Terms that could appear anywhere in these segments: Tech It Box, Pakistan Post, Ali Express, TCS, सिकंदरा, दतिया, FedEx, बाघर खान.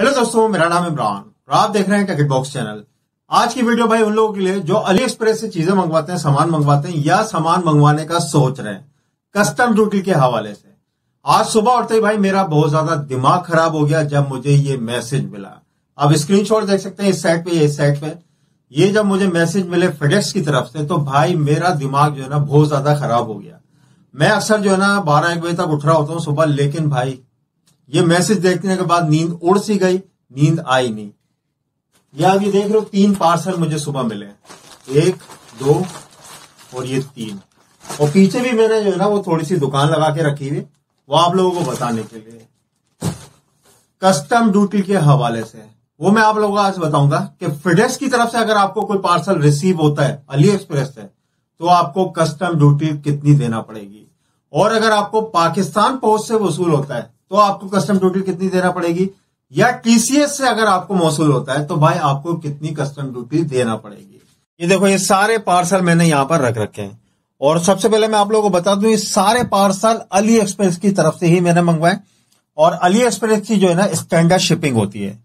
Hello दोस्तों, मेरा नाम इमरान और आप देख रहे हैं टेक इट बॉक्स चैनल। आज की वीडियो भाई उन लोगों के लिए जो अली एक्सप्रेस से चीजें मंगवाते हैं, सामान मंगवाते हैं या सामान मंगवाने का सोच रहे हैं कस्टम ड्यूटी के हवाले से। आज सुबह उठते ही भाई मेरा बहुत ज्यादा दिमाग खराब हो गया जब मुझे ये मैसेज मिला। आप स्क्रीनशॉट देख सकते हैं इस साइड पे, इस साइड पे। ये जब मुझे मैसेज मिले फेडेक्स की तरफ से तो भाई मेरा दिमाग जो है ना बहुत ज्यादा खराब हो गया। मैं अक्सर जो है ना 12-1 बजे तक उठ रहा होता हूँ सुबह, लेकिन भाई ये मैसेज देखने के बाद नींद उड़ सी गई, नींद आई नहीं। ये आप ये देख रहे हो, 3 पार्सल मुझे सुबह मिले, 1, 2 और ये 3। और पीछे भी मैंने जो है ना वो थोड़ी सी दुकान लगा के रखी हुई, वो आप लोगों को बताने के लिए कस्टम ड्यूटी के हवाले से। वो मैं आप लोगों को आज बताऊंगा कि फेडेक्स की तरफ से अगर आपको कोई पार्सल रिसीव होता है अली एक्सप्रेस से तो आपको कस्टम ड्यूटी कितनी देना पड़ेगी, और अगर आपको पाकिस्तान पोस्ट से वसूल होता है तो आपको कस्टम ड्यूटी कितनी देना पड़ेगी, या टीसीएस से अगर आपको मौसूल होता है तो भाई आपको कितनी कस्टम ड्यूटी देना पड़ेगी। ये देखो, ये सारे पार्सल मैंने यहाँ पर रख रखे हैं। और सबसे पहले मैं आप लोगों को बता दूं, ये सारे पार्सल अली एक्सप्रेस की तरफ से ही मैंने मंगवाए और अली एक्सप्रेस की जो है ना स्टैंडर्ड शिपिंग होती है।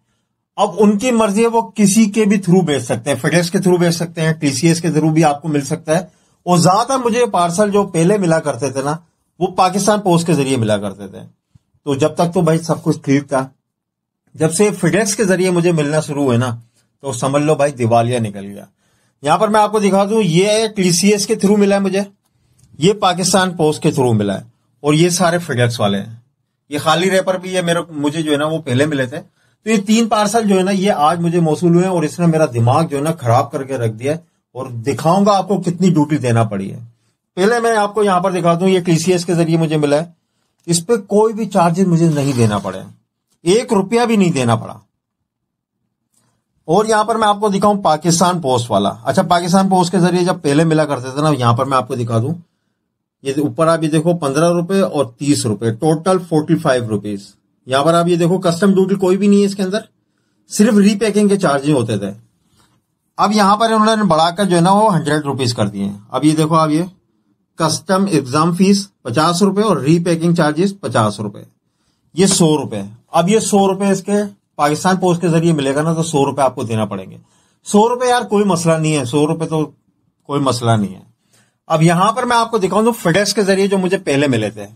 अब उनकी मर्जी है, वो किसी के भी थ्रू भेज सकते हैं, फेडेक्स के थ्रू भेज सकते हैं, टीसीएस के थ्रू भी आपको मिल सकता है। और ज्यादातर मुझे पार्सल जो पहले मिला करते थे ना वो पाकिस्तान पोस्ट के जरिए मिला करते थे, तो जब तक तो भाई सब कुछ ठीक था। जब से फेडेक्स के जरिए मुझे मिलना शुरू हुए ना तो समझ लो भाई दिवालिया निकल गया। यहां पर मैं आपको दिखा दूं, ये टीसीएस के थ्रू मिला है मुझे, ये पाकिस्तान पोस्ट के थ्रू मिला है और ये सारे फेडेक्स वाले हैं। ये खाली रेपर भी है मुझे जो है ना वो पहले मिले थे। तो ये 3 पार्सल जो है ना ये आज मुझे मौसूल हुए और इसने मेरा दिमाग जो है ना खराब करके रख दिया। और दिखाऊंगा आपको कितनी ड्यूटी देना पड़ी है। पहले मैं आपको यहां पर दिखा दूं, ये टीसीएस के जरिए मुझे मिला है, इस पे कोई भी चार्जेस मुझे नहीं देना पड़े, 1 रुपया भी नहीं देना पड़ा। और यहां पर मैं आपको दिखाऊं पाकिस्तान पोस्ट वाला। अच्छा, पाकिस्तान पोस्ट के जरिए जब पहले मिला करते थे ना, यहां पर मैं आपको दिखा दूं, ये ऊपर आप ये देखो 15 रुपए और 30 रुपए, टोटल 45 रुपीज। यहां पर आप ये देखो कस्टम ड्यूटी कोई भी नहीं है इसके अंदर, सिर्फ रीपैकिंग के चार्जेस होते थे। अब यहां पर उन्होंने बढ़ाकर जो है ना वो 100 रुपीज कर दिए। अब ये देखो, आप ये कस्टम एग्जाम फीस 50 रुपए और रीपैकिंग चार्जेस 50 रुपए, ये 100 रुपए। अब ये 100 रुपए इसके पाकिस्तान पोस्ट के जरिए मिलेगा ना तो 100 रुपए आपको देना पड़ेंगे। 100 रुपए यार कोई मसला नहीं है, 100 रुपए तो कोई मसला नहीं है। अब यहां पर मैं आपको दिखाऊं फेडेक्स के जरिए जो मुझे पहले मिले थे,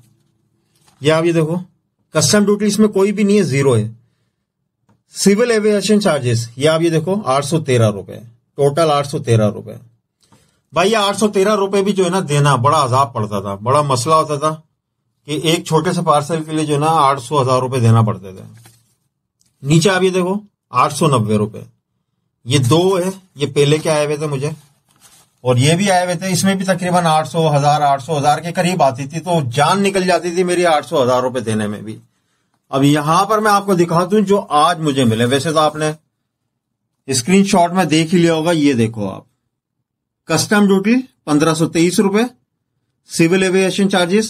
ये आप ये देखो कस्टम ड्यूटी इसमें कोई भी नहीं है, 0 है। सिविल एविएशन चार्जेस ये आप ये देखो 813 रुपए, टोटल 813 रुपए। भाई ये 813 रुपए भी जो है ना देना बड़ा अजाब पड़ता था, बड़ा मसला होता था कि एक छोटे से पार्सल के लिए जो है ना 800-1000 रुपए देना पड़ते थे। नीचे आप ये देखो 890 रुपए, ये 2 है, ये पहले के आए हुए थे मुझे और ये भी आए हुए थे। इसमें भी तकरीबन 800-1000 के करीब आती थी, तो जान निकल जाती थी मेरी 800-1000 रुपए देने में भी। अब यहां पर मैं आपको दिखा दूं जो आज मुझे मिले, वैसे तो आपने स्क्रीनशॉट में देख ही लिया होगा। ये देखो आप, कस्टम ड्यूटी 1523 रुपए, सिविल एविएशन चार्जेस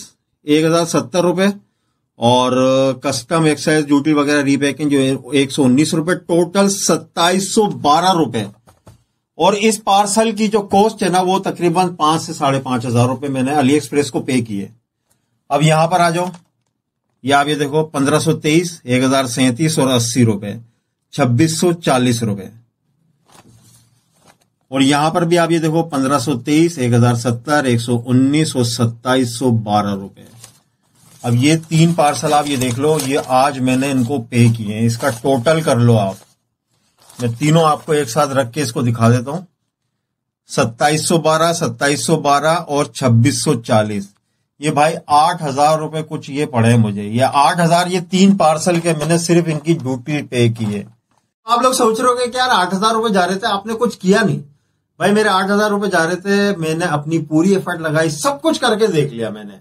1070 रुपए और कस्टम एक्साइज ड्यूटी वगैरह रीपैकिंग जो है 119 रुपए, टोटल 2712 रुपए। और इस पार्सल की जो कॉस्ट है ना वो तकरीबन 5 से 5,500 रुपए मैंने अली एक्सप्रेस को पे किए। अब यहां पर आ जाओ, ये आप ये देखो 1523, 1037 और 80 रुपए, 2640 रुपए। और यहां पर भी आप ये देखो 1523, 1070, 119 और 2712 रुपए। अब ये 3 पार्सल आप ये देख लो, ये आज मैंने इनको पे किए हैं। इसका टोटल कर लो आप, मैं तीनों आपको एक साथ रख के इसको दिखा देता हूं, 2712, 2712 और 2640। ये भाई 8,000 रुपए कुछ ये पड़े मुझे, ये 8,000 ये 3 पार्सल के मैंने सिर्फ इनकी ड्यूटी पे की है। आप लोग सोच रहे होंगे कि यार 8,000 रुपए जा रहे थे, आपने कुछ किया नहीं। भाई मेरे 8,000 रुपए जा रहे थे, मैंने अपनी पूरी एफर्ट लगाई, सब कुछ करके देख लिया। मैंने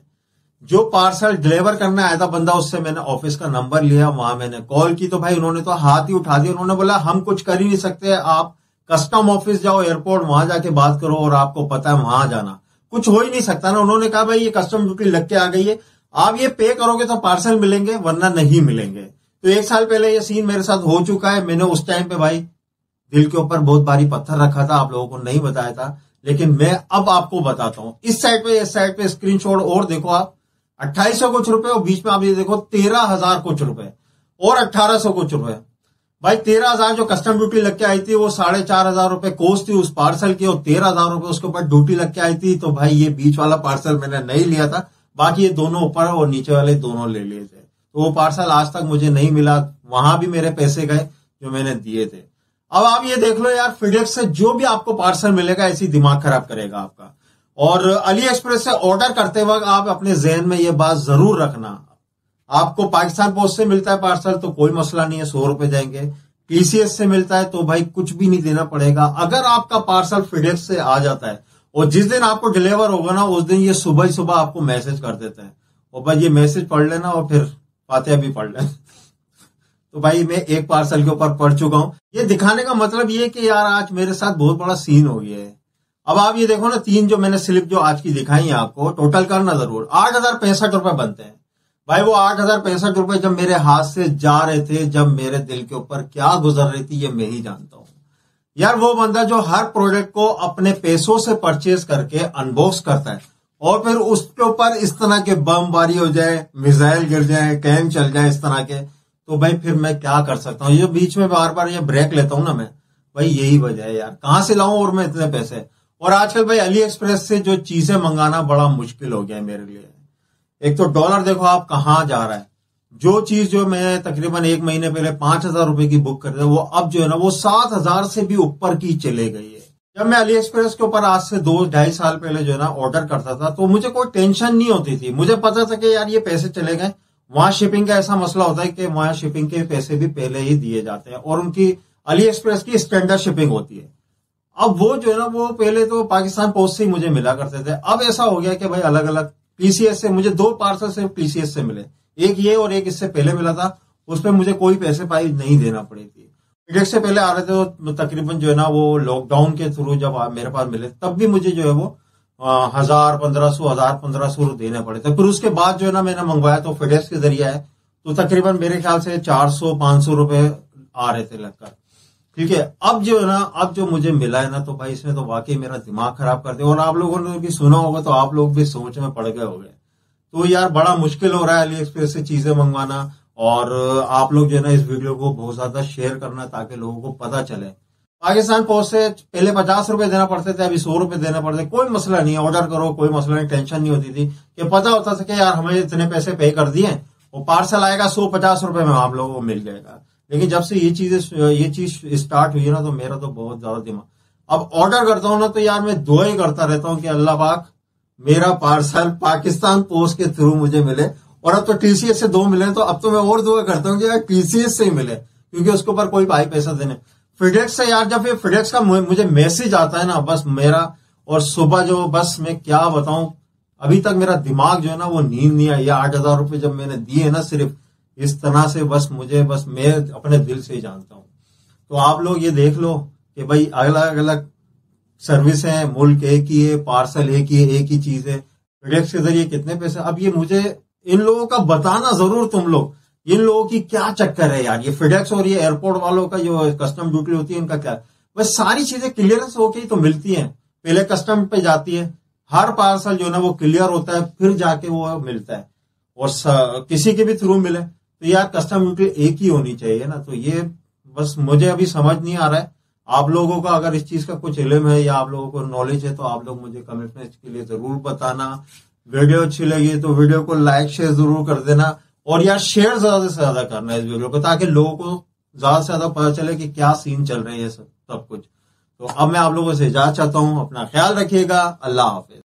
जो पार्सल डिलीवर करने आया था बंदा, उससे मैंने ऑफिस का नंबर लिया, वहां मैंने कॉल की तो भाई उन्होंने तो हाथ ही उठा दिया। उन्होंने बोला हम कुछ कर ही नहीं सकते, आप कस्टम ऑफिस जाओ, एयरपोर्ट वहां जाके बात करो, और आपको पता है वहां जाना कुछ हो ही नहीं सकता ना। उन्होंने कहा भाई ये कस्टम ड्यूटी लग के आ गई है, आप ये पे करोगे तो पार्सल मिलेंगे वरना नहीं मिलेंगे। तो 1 साल पहले ये सीन मेरे साथ हो चुका है। मैंने उस टाइम पे भाई दिल के ऊपर बहुत भारी पत्थर रखा था, आप लोगों को नहीं बताया था, लेकिन मैं अब आपको बताता हूं। इस साइड पे स्क्रीनशॉट और देखो आप, 2800 कुछ रुपए और बीच में आप ये देखो 13,000 कुछ रुपए और 1800 कुछ रुपए। भाई 13,000 जो कस्टम ड्यूटी लग के आई थी वो 4,500 रुपए कोस्ट थी उस पार्सल की और 13,000 रुपए उसके ऊपर ड्यूटी लग के आई थी। तो भाई ये बीच वाला पार्सल मैंने नहीं लिया था, बाकी ये दोनों ऊपर और नीचे वाले दोनों ले लिए थे। तो वो पार्सल आज तक मुझे नहीं मिला, वहां भी मेरे पैसे गए जो मैंने दिए थे। अब आप ये देख लो यार, फेडेक्स से जो भी आपको पार्सल मिलेगा ऐसी दिमाग खराब करेगा आपका। और अली एक्सप्रेस से ऑर्डर करते वक्त आप अपने जहन में ये बात जरूर रखना, आपको पाकिस्तान पोस्ट से मिलता है पार्सल तो कोई मसला नहीं है, 100 रुपए जाएंगे। टीसीएस से मिलता है तो भाई कुछ भी नहीं देना पड़ेगा। अगर आपका पार्सल फेडेक्स से आ जाता है और जिस दिन आपको डिलीवर होगा ना उस दिन ये सुबह ही सुबह आपको मैसेज कर देते हैं। और भाई ये मैसेज पढ़ लेना और फिर फातिहा भी पढ़ लेना। तो भाई मैं एक पार्सल के ऊपर पढ़ चुका हूँ। ये दिखाने का मतलब ये कि यार आज मेरे साथ बहुत बड़ा सीन हो गया है। अब आप ये देखो ना, 3 जो मैंने स्लिप जो आज की दिखाई है आपको, टोटल करना जरूर 8,065 रुपए बनते हैं। भाई वो 8,065 रुपए जब मेरे हाथ से जा रहे थे, जब मेरे दिल के ऊपर क्या गुजर रही थी ये मैं ही जानता हूँ। यार वो बंदा जो हर प्रोडक्ट को अपने पैसों से परचेज करके अनबॉक्स करता है और फिर उसके ऊपर इस तरह के बमबारी हो जाए, मिसाइल गिर जाए, कैन चल जाए इस तरह के, तो भाई फिर मैं क्या कर सकता हूँ। ये बीच में बार बार ये ब्रेक लेता हूँ ना मैं, भाई यही वजह है यार, कहाँ से लाऊं और मैं इतने पैसे। और आजकल भाई अली एक्सप्रेस से जो चीजें मंगाना बड़ा मुश्किल हो गया है मेरे लिए। एक तो डॉलर देखो आप कहाँ जा रहा है। जो चीज जो मैं तकरीबन 1 महीने पहले 5,000 रुपए की बुक कर रहा वो अब जो है ना वो 7,000 से भी ऊपर की चले गई है। जब मैं अली एक्सप्रेस के ऊपर आज से 2-2.5 साल पहले जो है ना ऑर्डर करता था तो मुझे कोई टेंशन नहीं होती थी, मुझे पता था कि यार ये पैसे चले गए। वहां शिपिंग का ऐसा मसला होता है कि वहां शिपिंग के पैसे भी पहले ही दिए जाते हैं और उनकी अली एक्सप्रेस की स्टैंडर्ड शिपिंग होती है। अब वो जो है ना वो पहले तो पाकिस्तान पोस्ट से ही मुझे मिला करते थे। अब ऐसा हो गया कि भाई अलग अलग टीसीएस से मुझे 2 पार्सल सिर्फ टीसीएस से मिले, एक ये और एक इससे पहले मिला था, उसमें मुझे कोई पैसे पाई नहीं देना पड़ी थी। फेडेक्स से पहले आ रहे थे तो तकरीबन जो है ना वो लॉकडाउन के थ्रू जब मेरे पास मिले तब भी मुझे जो है वो 1,000-1,500 देने पड़े थे। फिर उसके बाद जो है ना मैंने मंगवाया तो फेडेक्स के जरिए है तो तकरीबन मेरे ख्याल से 400-500 रुपए आ रहे थे लगकर, ठीक है। अब जो है ना अब जो मुझे मिला है ना तो भाई इसमें तो वाकई मेरा दिमाग खराब कर दिया। और आप लोगों ने भी सुना होगा तो आप लोग भी सोच में पड़ गए होंगे। तो यार बड़ा मुश्किल हो रहा है अली एक्सप्रेस से चीजें मंगवाना। और आप लोग जो है ना इस वीडियो को बहुत ज्यादा शेयर करना ताकि लोगों को पता चले। पाकिस्तान पोस्ट से पहले 50 रुपए देना पड़ते थे, अभी 100 रुपए देने पड़ते। कोई मसला नहीं है, ऑर्डर करो कोई मसला नहीं, टेंशन नहीं होती थी कि पता होता था कि यार हमें इतने पैसे पे कर दिए और पार्सल आएगा 150 रुपए में आप लोगों को मिल जाएगा। लेकिन जब से ये चीज स्टार्ट हुई है ना तो मेरा तो बहुत ज्यादा दिमाग, अब ऑर्डर करता हूँ ना तो यार मैं दुआ ही करता रहता हूँ कि अल्लाह पाक मेरा पार्सल पाकिस्तान पोस्ट के थ्रू मुझे मिले। और अब तो टीसीएस से 2 मिले तो अब तो मैं और दुआ करता हूँ कि यार टीसीएस से ही मिले, क्योंकि उसके ऊपर कोई भाई पैसा देने। फेडेक्स से यार जब ये फेडेक्स का मुझे मैसेज आता है ना बस मेरा, और सुबह जो बस मैं क्या बताऊं, अभी तक मेरा दिमाग जो है ना वो नींद नहीं आई। 8,000 रुपए जब मैंने दिए ना सिर्फ इस तरह से, बस मैं अपने दिल से ही जानता हूं। तो आप लोग ये देख लो कि भाई अलग अलग सर्विस है, मुल्क एक ही है, पार्सल एक ही है, एक ही चीज है, फेडेक्स के जरिए कितने पैसे। अब ये मुझे इन लोगों का बताना जरूर, तुम लोग इन लोगों की क्या चक्कर है यार, ये फेडेक्स और ये एयरपोर्ट वालों का जो कस्टम ड्यूटी होती है इनका क्या है। बस सारी चीजें क्लियरेंस होके ही तो मिलती हैं, पहले कस्टम पे जाती है, हर पार्सल जो है ना वो क्लियर होता है फिर जाके वो मिलता है। और किसी के भी थ्रू मिले तो यार कस्टम ड्यूटी एक ही होनी चाहिए ना। तो ये बस मुझे अभी समझ नहीं आ रहा है। आप लोगों का अगर इस चीज का कुछ इल्म है या आप लोगों को नॉलेज है तो आप लोग मुझे कमेंट में इसके लिए जरूर बताना। वीडियो अच्छी लगी तो वीडियो को लाइक शेयर जरूर कर देना और यार शेयर ज्यादा से ज्यादा करना है इस वीडियो को, ताकि लोगों को ज्यादा से ज्यादा पता चले कि क्या सीन चल रही है सब कुछ। तो अब मैं आप लोगों से इजाजत चाहता हूँ, अपना ख्याल रखिएगा, अल्लाह हाफिज।